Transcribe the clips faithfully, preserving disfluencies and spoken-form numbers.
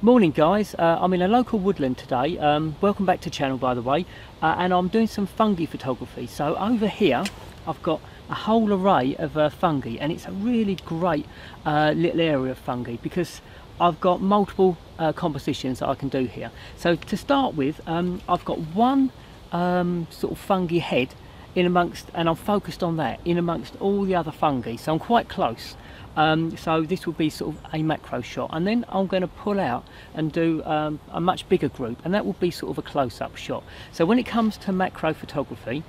Morning guys, uh, I'm in a local woodland today, um, welcome back to the channel by the way, uh, and I'm doing some fungi photography. So over here I've got a whole array of uh, fungi, and it's a really great uh, little area of fungi because I've got multiple uh, compositions that I can do here. So to start with, um, I've got one um, sort of fungi head in amongst, and I'm focused on that in amongst all the other fungi, so I'm quite close. Um, so this will be sort of a macro shot, and then I'm going to pull out and do um, a much bigger group, and that will be sort of a close-up shot. So when it comes to macro photography,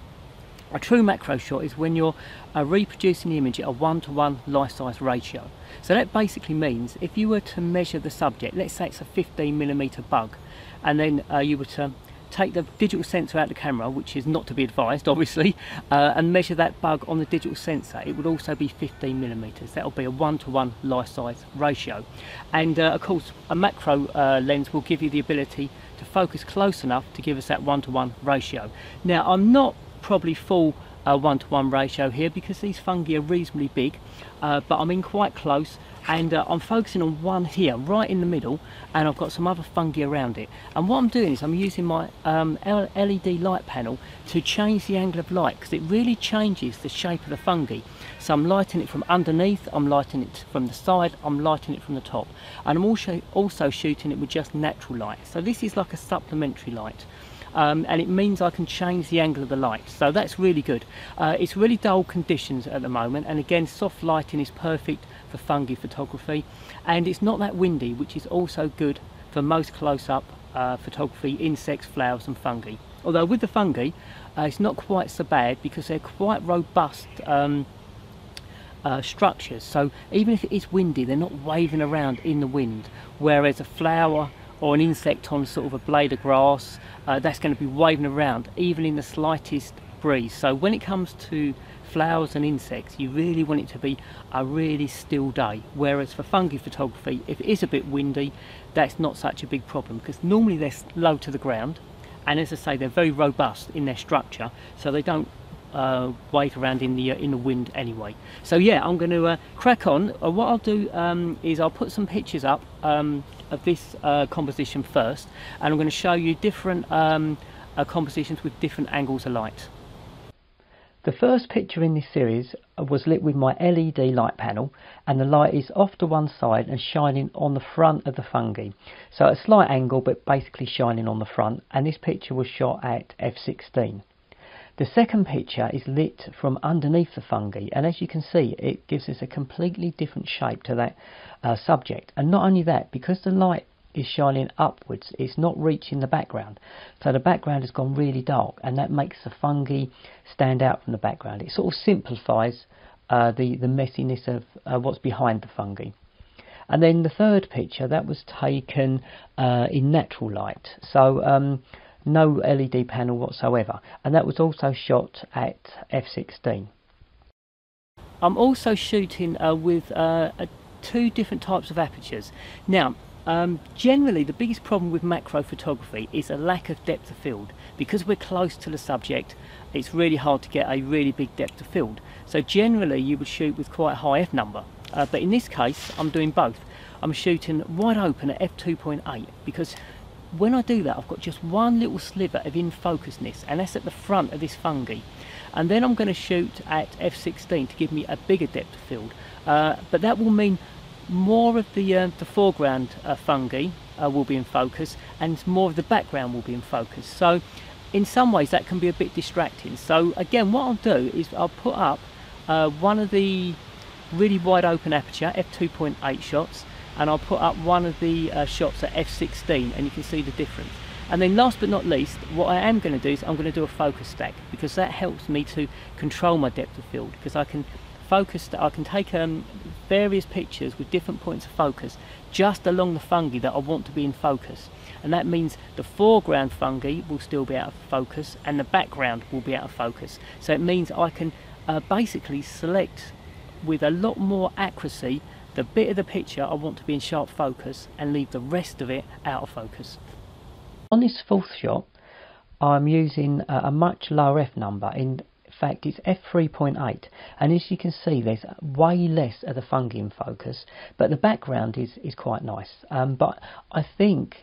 a true macro shot is when you're uh, reproducing the image at a one-to-one life-size ratio. So that basically means if you were to measure the subject, let's say it's a fifteen millimeter bug, and then uh, you were to take the digital sensor out of the camera, which is not to be advised obviously, uh, and measure that bug on the digital sensor, it would also be fifteen millimeters. That'll be a one-to-one life-size ratio, and uh, of course a macro uh, lens will give you the ability to focus close enough to give us that one-to-one ratio. Now I'm not probably full uh, one-to-one ratio here because these fungi are reasonably big, uh, but I'm in quite close, and uh, I'm focusing on one here right in the middle, and I've got some other fungi around it. And what I'm doing is I'm using my um, L E D light panel to change the angle of light, because it really changes the shape of the fungi. So I'm lighting it from underneath, I'm lighting it from the side, I'm lighting it from the top, and I'm also also shooting it with just natural light. So this is like a supplementary light. Um, and it means I can change the angle of the light, so that's really good. Uh, it's really dull conditions at the moment, and again soft lighting is perfect for fungi photography, and it's not that windy, which is also good for most close-up uh, photography, insects, flowers and fungi. Although with the fungi uh, it's not quite so bad because they're quite robust um, Uh, structures, so even if it is windy they're not waving around in the wind, whereas a flower or an insect on sort of a blade of grass, uh, that's going to be waving around even in the slightest breeze. So when it comes to flowers and insects you really want it to be a really still day, whereas for fungi photography if it is a bit windy that's not such a big problem, because normally they're low to the ground, and as I say they're very robust in their structure, so they don't Uh, wave around in the uh, in the wind anyway. So yeah, I'm going to uh, crack on. Uh, what I'll do um, is I'll put some pictures up um, of this uh, composition first, and I'm going to show you different um, uh, compositions with different angles of light. The first picture in this series was lit with my L E D light panel, and the light is off to one side and shining on the front of the fungi. So a slight angle, but basically shining on the front, and this picture was shot at f sixteen. The second picture is lit from underneath the fungi, and as you can see it gives us a completely different shape to that uh, subject. And not only that, because the light is shining upwards it's not reaching the background, so the background has gone really dark, and that makes the fungi stand out from the background. It sort of simplifies uh, the, the messiness of uh, what's behind the fungi. And then the third picture, that was taken uh, in natural light, so um, no L E D panel whatsoever, and that was also shot at f sixteen. I'm also shooting uh, with uh, uh, two different types of apertures. Now um, generally the biggest problem with macro photography is a lack of depth of field. Because we're close to the subject it's really hard to get a really big depth of field, so generally you would shoot with quite a high f number, uh, but in this case I'm doing both. I'm shooting wide open at f two point eight because when I do that I've got just one little sliver of in-focusness, and that's at the front of this fungi. And then I'm going to shoot at f sixteen to give me a bigger depth of field, uh, but that will mean more of the, uh, the foreground uh, fungi uh, will be in focus, and more of the background will be in focus. So in some ways that can be a bit distracting. So again what I'll do is I'll put up uh, one of the really wide open aperture f two point eight shots, and I'll put up one of the uh, shots at f sixteen, and you can see the difference. And then last but not least, what I am going to do is I'm going to do a focus stack, because that helps me to control my depth of field, because I can focus, I can take um, various pictures with different points of focus just along the fungi that I want to be in focus, and that means the foreground fungi will still be out of focus and the background will be out of focus. So it means I can uh, basically select with a lot more accuracy the bit of the picture I want to be in sharp focus and leave the rest of it out of focus. On this fourth shot I'm using a much lower f number in fact it's f three point eight, and as you can see there's way less of the fungi in focus, but the background is, is quite nice. Um, but I think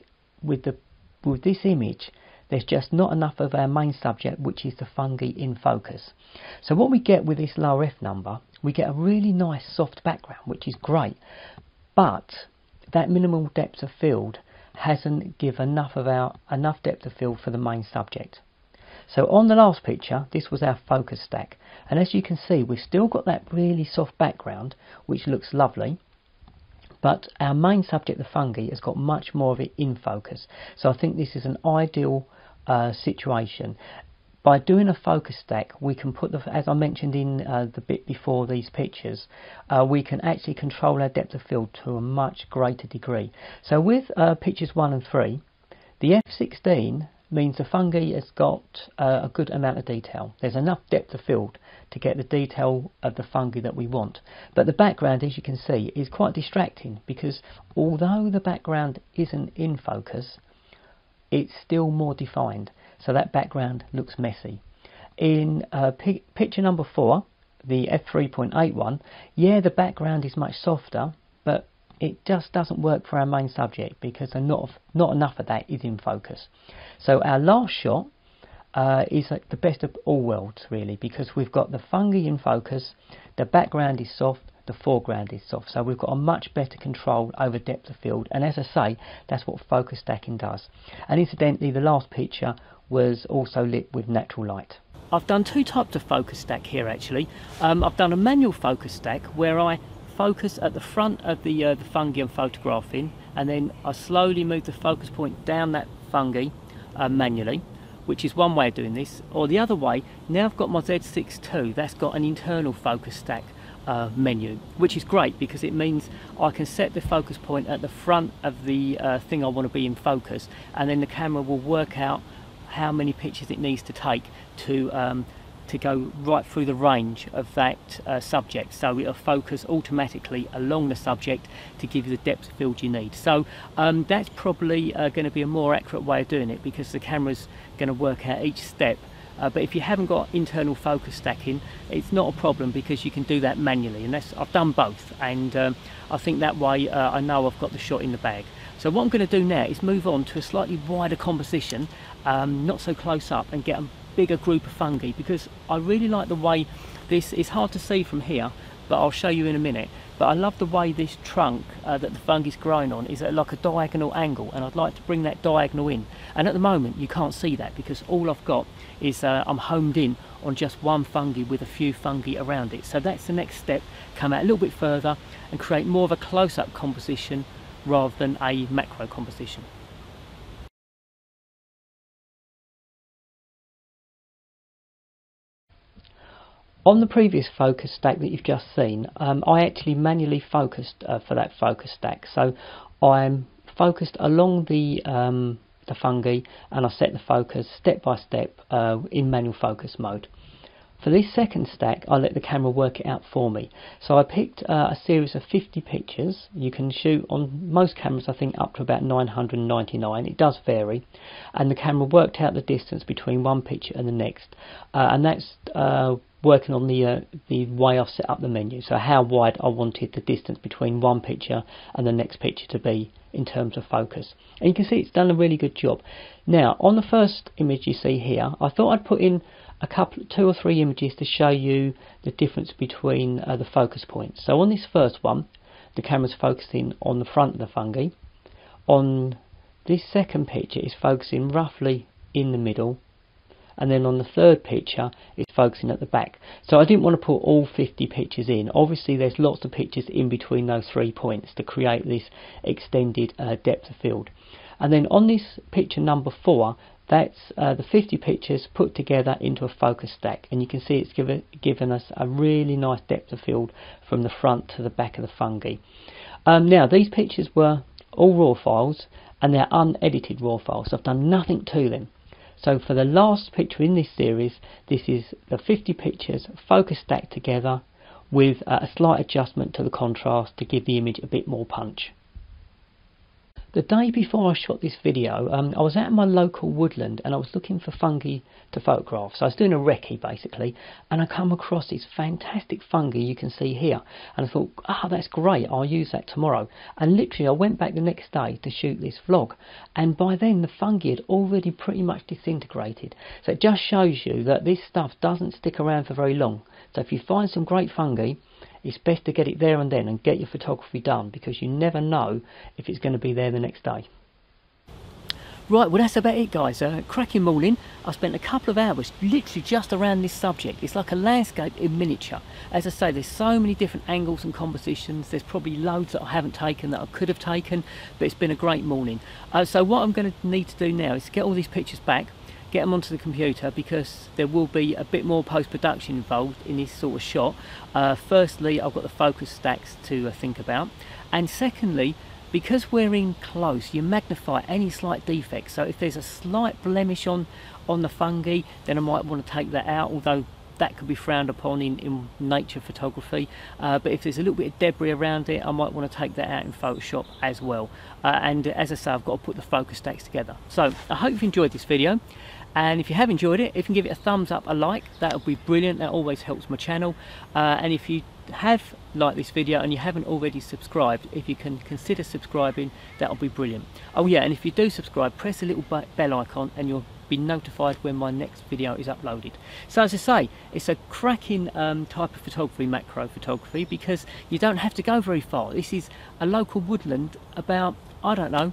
with, the, with this image there's just not enough of our main subject, which is the fungi in focus. So what we get with this lower F number, we get a really nice soft background, which is great, but that minimal depth of field hasn't given enough of our enough depth of field for the main subject. So on the last picture, this was our focus stack, and as you can see we've still got that really soft background which looks lovely, but our main subject, the fungi, has got much more of it in focus. So I think this is an ideal uh, situation. By doing a focus stack, we can put the, as I mentioned in uh, the bit before these pictures, uh, we can actually control our depth of field to a much greater degree. So with uh, pictures one and three, the F sixteen means the fungi has got uh, a good amount of detail. There's enough depth of field to get the detail of the fungi that we want. But the background, as you can see, is quite distracting, because although the background isn't in focus, it's still more defined. So that background looks messy. In uh, picture number four, the F three point eight one, yeah, the background is much softer, but it just doesn't work for our main subject because not, not enough of that is in focus. So our last shot uh, is uh, the best of all worlds, really, because we've got the fungi in focus, the background is soft, the foreground is soft, so we've got a much better control over depth of field, and as I say, that's what focus stacking does. And incidentally, the last picture was also lit with natural light. I've done two types of focus stack here actually. Um, I've done a manual focus stack where I focus at the front of the, uh, the fungi I'm photographing, and then I slowly move the focus point down that fungi uh, manually, which is one way of doing this. Or the other way, now I've got my Z six two, that's got an internal focus stack Uh, menu, which is great because it means I can set the focus point at the front of the uh, thing I want to be in focus, and then the camera will work out how many pictures it needs to take to um, to go right through the range of that uh, subject. So it'll focus automatically along the subject to give you the depth of field you need. So um, that's probably uh, going to be a more accurate way of doing it, because the camera's going to work out each step. Uh, but if you haven't got internal focus stacking, it's not a problem because you can do that manually, and that's, I've done both, and um, I think that way uh, I know I've got the shot in the bag. So what I'm going to do now is move on to a slightly wider composition, um, not so close up, and get a bigger group of fungi, because I really like the way this, it's hard to see from here, but I'll show you in a minute, but I love the way this trunk uh, that the fungi's growing on is at like a diagonal angle, and I'd like to bring that diagonal in, and at the moment you can't see that because all I've got is uh, I'm homed in on just one fungi with a few fungi around it. So that's the next step, come out a little bit further and create more of a close-up composition rather than a macro composition. On the previous focus stack that you've just seen, um, I actually manually focused uh, for that focus stack. So I'm focused along the, um, the fungi, and I set the focus step by step uh, in manual focus mode. For this second stack, I let the camera work it out for me. So I picked uh, a series of fifty pictures. You can shoot on most cameras, I think, up to about nine hundred ninety-nine. It does vary. And the camera worked out the distance between one picture and the next. Uh, and that's... Uh, working on the, uh, the way I've set up the menu, so how wide I wanted the distance between one picture and the next picture to be in terms of focus. And you can see it's done a really good job. Now, on the first image you see here, I thought I'd put in a couple, two or three images to show you the difference between uh, the focus points. So on this first one, the camera's focusing on the front of the fungi. On this second picture, it's focusing roughly in the middle. And then on the third picture, it's focusing at the back. So I didn't want to put all fifty pictures in. Obviously, there's lots of pictures in between those three points to create this extended uh, depth of field. And then on this picture number four, that's uh, the fifty pictures put together into a focus stack. And you can see it's given, given us a really nice depth of field from the front to the back of the fungi. Um, now, these pictures were all raw files, and they're unedited raw files. So I've done nothing to them. So for the last picture in this series, this is the fifty pictures focus stacked together with a slight adjustment to the contrast to give the image a bit more punch. The day before I shot this video, um, I was out in my local woodland and I was looking for fungi to photograph. So I was doing a recce basically, and I come across these fantastic fungi you can see here. And I thought, ah, oh, that's great, I'll use that tomorrow. And literally I went back the next day to shoot this vlog. And by then the fungi had already pretty much disintegrated. So it just shows you that this stuff doesn't stick around for very long. So if you find some great fungi, it's best to get it there and then and get your photography done, because you never know if it's going to be there the next day. Right, well that's about it guys, uh, cracking morning. I spent a couple of hours literally just around this subject. It's like a landscape in miniature. As I say, there's so many different angles and compositions, there's probably loads that I haven't taken that I could have taken, but it's been a great morning. Uh, so what I'm going to need to do now is get all these pictures back, get them onto the computer, because there will be a bit more post-production involved in this sort of shot. Uh, firstly, I've got the focus stacks to uh, think about, and secondly, because we're in close, you magnify any slight defects. So if there's a slight blemish on on the fungi, then I might want to take that out, although that could be frowned upon in, in nature photography, uh, but if there's a little bit of debris around it, I might want to take that out in Photoshop as well. Uh, and as I say, I've got to put the focus stacks together. So I hope you've enjoyed this video, and if you have enjoyed it, if you can give it a thumbs up, a like, that would be brilliant, that always helps my channel. Uh, and if you have liked this video and you haven't already subscribed, if you can consider subscribing, that would be brilliant. Oh yeah, and if you do subscribe, press the little bell icon and you'll be notified when my next video is uploaded. So as I say, it's a cracking um, type of photography, macro photography, because you don't have to go very far. This is a local woodland about, I don't know,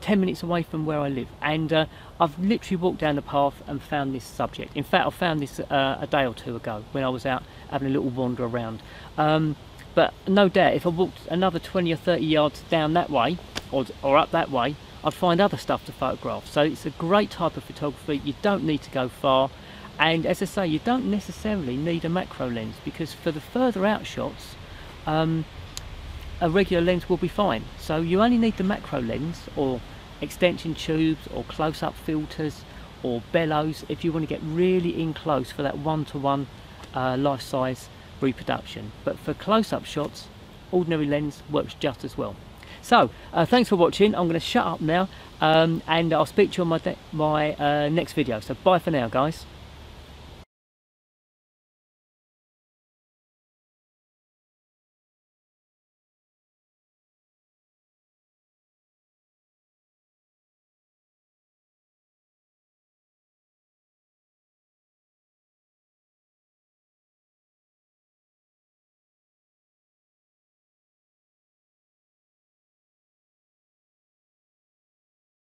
ten minutes away from where I live, and uh, I've literally walked down the path and found this subject. In fact, I found this uh, a day or two ago when I was out having a little wander around. Um, but no doubt if I walked another twenty or thirty yards down that way, or, or up that way, I'd find other stuff to photograph. So it's a great type of photography, you don't need to go far, and as I say, you don't necessarily need a macro lens, because for the further out shots, um, a regular lens will be fine. So you only need the macro lens, or extension tubes, or close-up filters, or bellows, if you want to get really in close for that one-to-one uh, life-size reproduction. But for close-up shots, ordinary lens works just as well. So uh, thanks for watching. I'm going to shut up now, um, and I'll speak to you on my, my uh, next video. So bye for now guys.